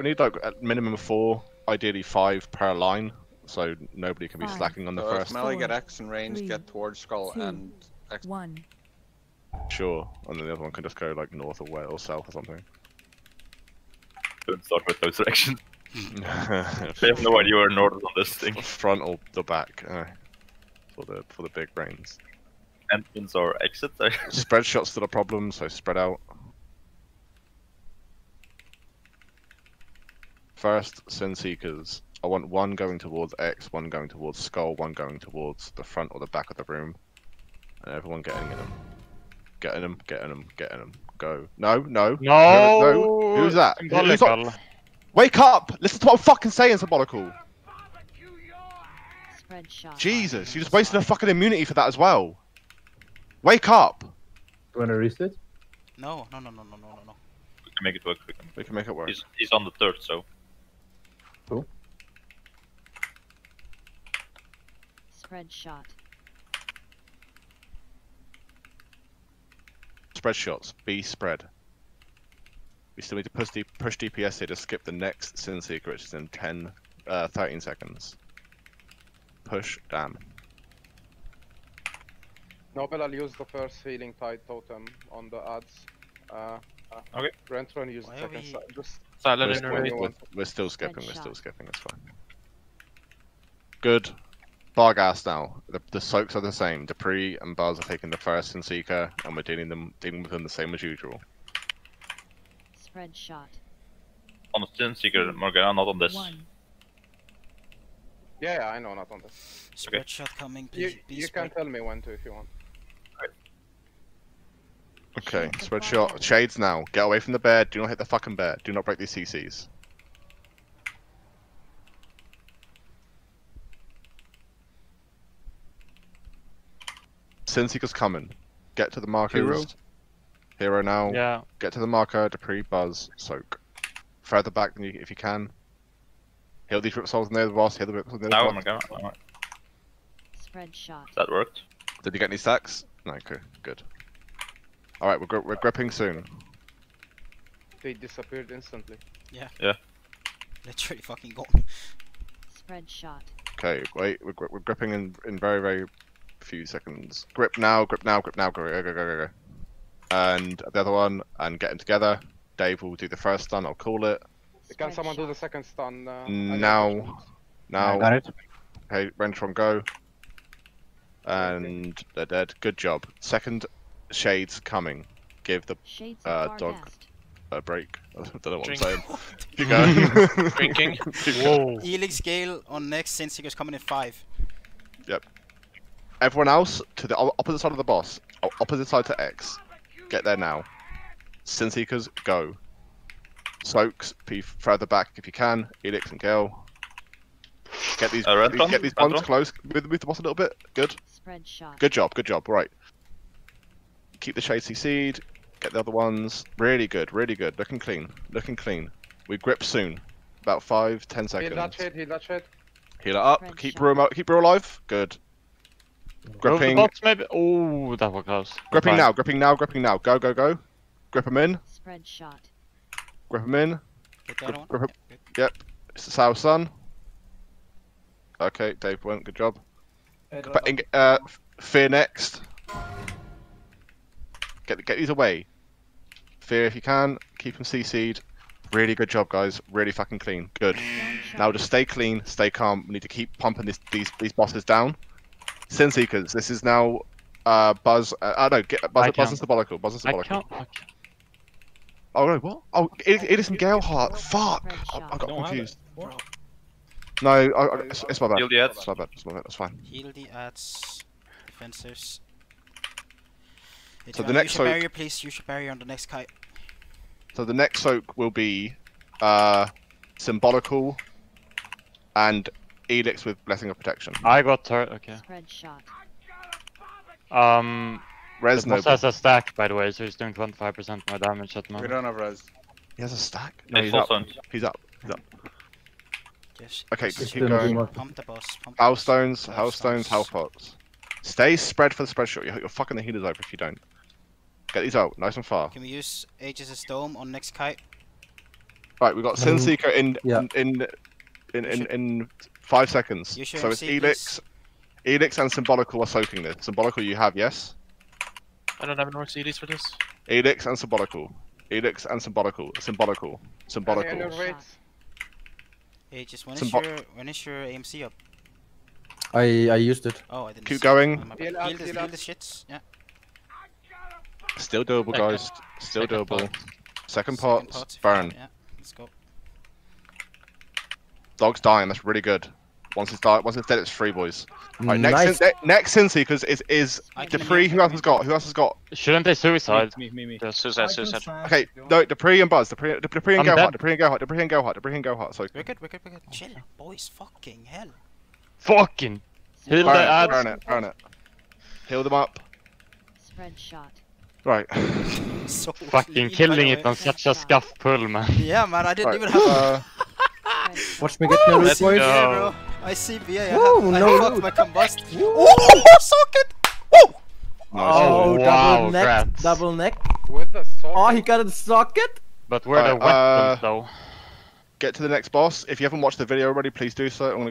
We need like at minimum 4, ideally 5 per line, so nobody can be slacking on the first. Melee get X and range, get towards Skull and X. Sure, and then the other one can just go like north or west or south or something. Don't start with those directions. They have no idea where north on this thing. Front or the back, for the big brains. Entrance or exit? Spread shots to the problem, so spread out. First, Sin Seekers. I want one going towards X, one going towards Skull, one going towards the front or the back of the room. And everyone getting in them. Getting them, getting them, getting them. Go. No. Who's that? Symbolical. Wake up! Listen to what I'm fucking saying, Symbolical. Jesus, you just wasted her fucking immunity for that as well. Wake up! Do you want to reset? No. We can make it work. We can make it work. He's on the third, so. Cool. Spread shot. Spread shots. Be spread. We still need to push DPS here to skip the next Sin Seeker, which is in 13 seconds. Push, damn. Nobel, I'll use the first healing tide totem on the ads. Okay. Rentron used the second side. We're still skipping, it's fine. Good. Bargas now. The soaks are the same. Deprii and Bars are taking the first and Seeker, and we're dealing with them the same as usual. Spread shot. On the Sin Seeker, Morgana, not on this. Yeah, I know, not on this. Spread shot coming, please. You can tell me when to if you want. Okay, spread shot. Shades now. Get away from the bear. Do not hit the fucking bear. Do not break these CCs. Sin Seeker's coming. Get to the marker. Hero now. Yeah. Get to the marker. Deprii, Buzz, Soak. Further back than if you can. Heal these Rip Souls in there, the boss. Heal the Rip Souls in there. Oh my god. Spread shot. That worked. Did you get any stacks? No, okay, good. Alright, we're gripping soon. They disappeared instantly. Yeah. Yeah. Literally fucking gone. Spread shot. Okay, wait, we're gripping in very, very few seconds. Grip now, go. And the other one, and get them together. Dave will do the first stun, I'll call it. Can someone do the second stun? Now. Got it. Okay, Rentron, go. And they're dead. Good job. Second. Shades coming. Give the dog a break. I don't know what I'm saying. Keep going. Drinking. Whoa. Elix Gale on next. Sin Seeker's coming in 5. Yep. Everyone else to the opposite side of the boss. Opposite side to X. Get there now. Sin Seekers, go. Soaks, be further back if you can. Elix and Gale. Get these bonds close. Move the boss a little bit. Good. Spread shot. Good job. Right. Keep the shades CC'd, get the other ones. Really good. Looking clean. We grip soon. About 5-10 seconds. Heal that shade. Heal it up. Red keep her alive. Good. Gripping. Box maybe. Oh, that was close. Gripping now. Go. Grip them in. Spread shot. Grip them in. Yep. It's the South Sun. Okay, Dave went. Good job. Fear next. Get these away. Fear if you can. Keep them CC'd. Really good job, guys. Really fucking clean. Good. Now just stay clean, stay calm. We need to keep pumping these bosses down. Sin Seekers. This is now Buzz. Buzz and Symbolical. Oh no, what? Oh, it is some Gale Heart. Fuck. I got confused. No, it's my bad. It's my bad. That's fine. Heal the adds. Defenses. So the next soak, barrier, please. You should barrier on the next kite. So the next soak will be Symbolical and Elix with Blessing of Protection. I got turret. Okay. Spread shot. Res the boss has a stack, by the way, so he's doing 25% more damage at the moment. We don't have res. He has a stack. No, he's up. Yes. Okay, keep going. Pump the boss. House stones. House pots. Stay spread for the spread shot. You're fucking the healers over if you don't. Get these out, nice and far. Can we use Aegis of Storm on next kite? Right, we've got Sinseeker in 5 seconds. So it's Elix. Elix and Symbolical are soaking this. Symbolical you have, yes? I don't have an RCDs for this. Elix and Symbolical. Elix and Symbolical. Symbolical. Symbolical. Hey, just when is your AMC up? I used it. Oh, I didn't. Keep going. Heal the shits. Yeah. Still doable, guys. Still doable. Second part. Burn. Yeah, let's go. Dog's dying. That's really good. Once it's dead, it's free, boys. Right, next Sinseekers is Deprii. Who else has got? Who else has got? Shouldn't they suicide? Me. Suicide. Okay, no, Deprii and Buzz. Deprii and Gohart. Deprii and Gohart. So wicked. Chill, boys. Fucking hell. Fucking. Heal the ads. Burn it. Heal them up. Spread shot. Right. So fucking killing it on such a scuff pull, man. Yeah, man. I didn't even have. Watch me get the root, boys. Yeah, I see VA. Woo, I fucked my combust. Oh, socket! Woo! Oh, double neck. Grats. Double neck. With the socket. Oh, he got a socket. But where the weapons, though? Get to the next boss. If you haven't watched the video already, please do so. I'm gonna